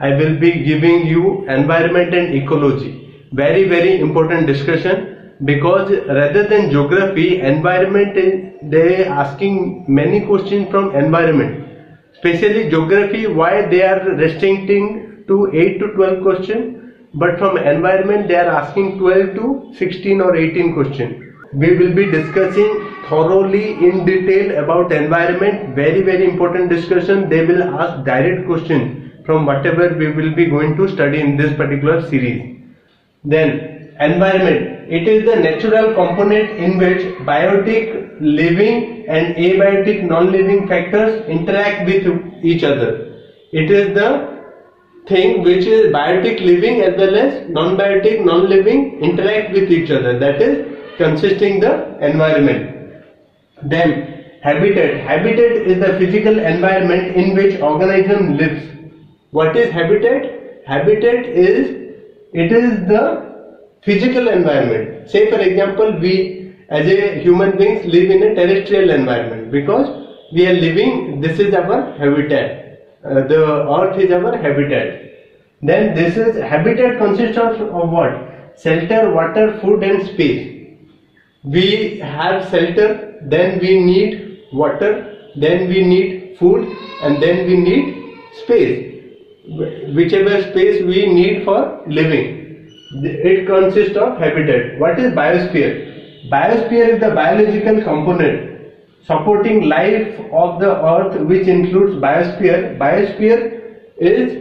I will be giving you environment and ecology. Very important discussion, because rather than geography, environment, they are asking many questions from environment. Especially geography, why they are restricting to 8 to 12 questions. But from environment they are asking 12 to 16 or 18 questions. We will be discussing thoroughly in detail about environment. Very important discussion. They will ask direct questions from whatever we will be going to study in this particular series. Then environment. It is the natural component in which biotic living and abiotic non-living factors interact with each other. It is the thing which is biotic living as well as non-biotic non-living interact with each other, that is consisting the environment. Then habitat. Habitat is the physical environment in which organism lives. What is habitat? Habitat is, it is the physical environment. Say for example, we as a human beings live in a terrestrial environment because we are living, this is our habitat. The earth is our habitat. Then this is habitat consists of what? Shelter, water, food and space. We have shelter, then we need water, then we need food, and then we need space, whichever space we need for living. It consists of habitat. What is biosphere? Biosphere is the biological component supporting life of the earth, which includes biosphere. Biosphere is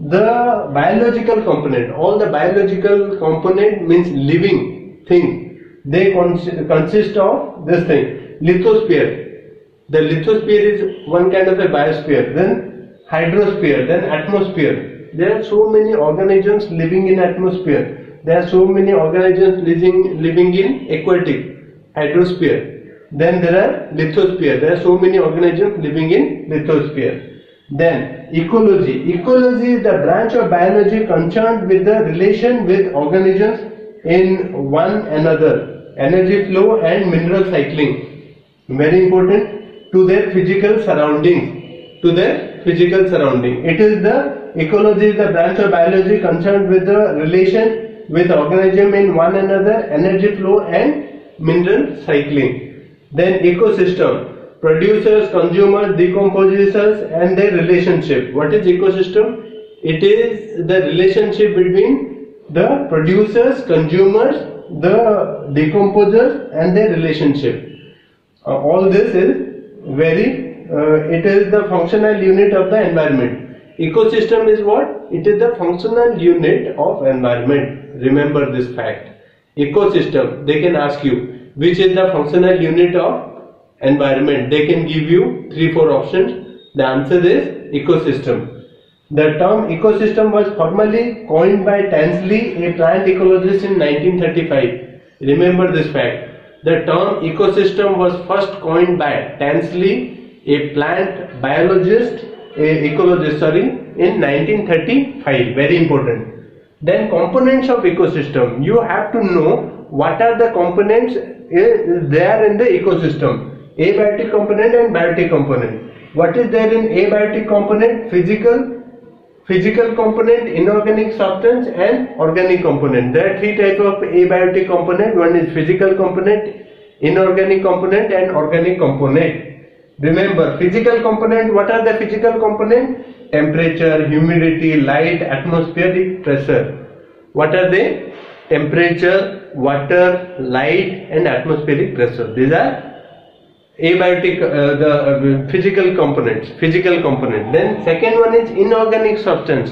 the biological component. All the biological component means living thing. They consist of this thing. Lithosphere. The lithosphere is one kind of a biosphere. Then hydrosphere. Then atmosphere. There are so many organisms living in atmosphere. There are so many organisms living in aquatic hydrosphere. Then there are lithosphere. There are so many organisms living in lithosphere. Then ecology. Ecology is the branch of biology concerned with the relation with organisms in one another, energy flow and mineral cycling. Very important, to their physical surroundings. To their physical surrounding. It is the ecology is the branch of biology concerned with the relation with organisms in one another, energy flow and mineral cycling. Then ecosystem, producers, consumers, decomposers and their relationship. What is ecosystem? It is the relationship between the producers, consumers, the decomposers and their relationship. All this is it is the functional unit of the environment. Ecosystem is what? It is the functional unit of environment. Remember this fact. Ecosystem, they can ask you, which is the functional unit of environment? They can give you 3-4 options. The answer is ecosystem. The term ecosystem was formally coined by Tansley, a plant ecologist, in 1935. Remember this fact. The term ecosystem was first coined by Tansley, a plant biologist, in 1935. Very important. Then components of ecosystem. You have to know what are the components there in the ecosystem. Abiotic component and biotic component. What is there in abiotic component? Physical component, inorganic substance and organic component. There are three types of abiotic component. One is physical component, inorganic component and organic component. Remember, physical component, what are the physical component? Temperature, humidity, light, atmospheric pressure. What are they? Temperature, water, light and atmospheric pressure. These are abiotic, physical components. Then second one is inorganic substance.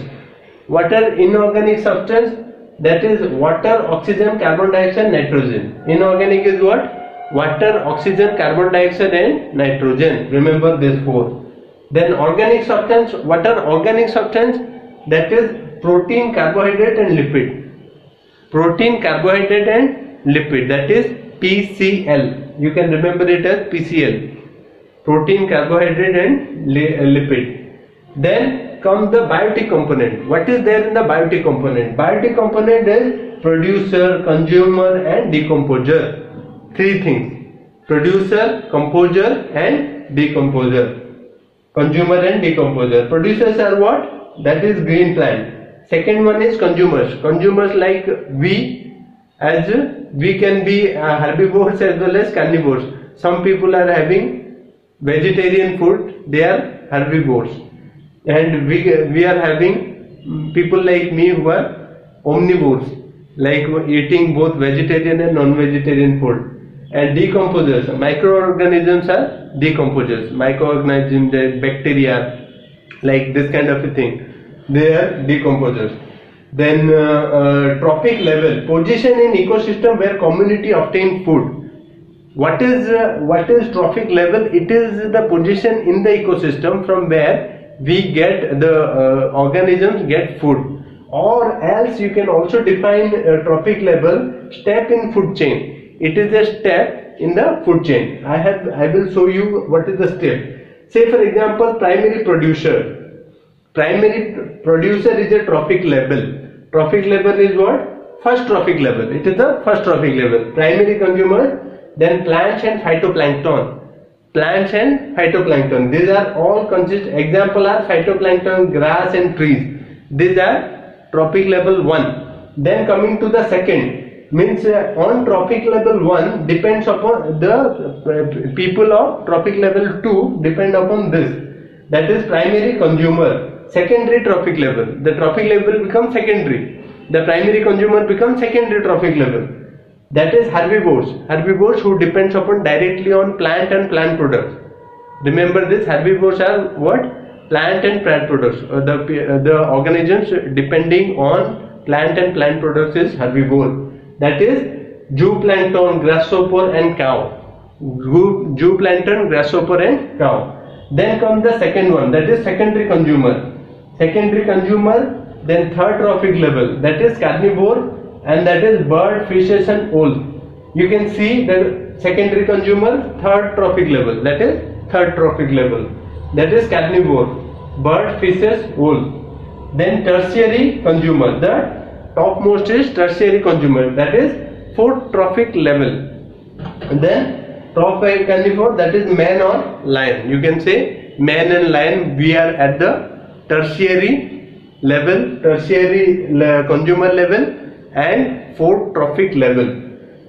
What are inorganic substance? That is water, oxygen, carbon dioxide, nitrogen. Inorganic is what? Water, oxygen, carbon dioxide and nitrogen. Remember this four. Then organic substance. What are organic substance? That is protein, carbohydrate and lipid. Protein, carbohydrate and lipid, that is PCL. You can remember it as PCL. Protein, carbohydrate and lipid. Then comes the biotic component. What is there in the biotic component? Biotic component is producer, consumer and decomposer. Three things. Producer, composer and decomposer. Consumer and decomposer. Producers are what? that is green plant. Second one is consumers. Consumers like we, as we can be herbivores as well as carnivores. Some people are having vegetarian food, they are herbivores, and we are having people like me who are omnivores, like eating both vegetarian and non-vegetarian food. And decomposers, microorganisms are decomposers, microorganisms, bacteria, like this kind of a thing, they are decomposers. Then trophic level, position in ecosystem where community obtains food. What is trophic level? It is the position in the ecosystem from where we get the organisms get food. Or else you can also define trophic level step in food chain. It is a step in the food chain. I will show you what is the step. Say for example, primary producer. Primary producer is a trophic level. Trophic level is what? First trophic level. It is the first trophic level. Primary consumer, then plants and phytoplankton. Plants and phytoplankton. These are all consist. Example are phytoplankton, grass and trees. These are trophic level 1. Then coming to the second. Means on trophic level 1 depends upon the people of trophic level 2 depend upon this. That is primary consumer, secondary trophic level. The trophic level becomes secondary. The primary consumer becomes secondary trophic level. That is herbivores. Herbivores who depends upon directly on plant and plant products. Remember this, herbivores are what? Plant and plant products. The organisms depending on plant and plant products is herbivore. That is zooplankton, grasshopper and cow. Zooplankton, grasshopper and cow. Then comes the second one, that is secondary consumer. Secondary consumer, then third trophic level, that is carnivore, and that is bird, fishes and all. You can see the secondary consumer, third trophic level, that is third trophic level, that is carnivore, bird, fishes, all. Then tertiary consumer, the topmost is tertiary consumer, that is fourth trophic level. And then trophic carnivore, that is man or lion. You can say man and lion, we are at the tertiary level, tertiary consumer level and fourth trophic level.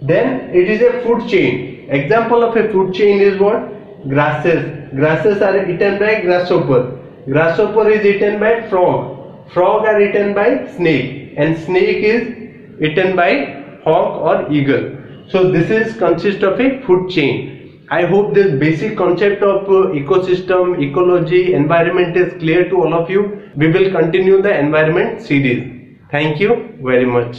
Then it is a food chain. Example of a food chain is what? Grasses. Grasses are eaten by grasshopper. Grasshopper is eaten by frog. Frog are eaten by snake. And snake is eaten by hawk or eagle. So this is consist of a food chain. I hope this basic concept of ecosystem, ecology, environment is clear to all of you. We will continue the environment series. Thank you very much.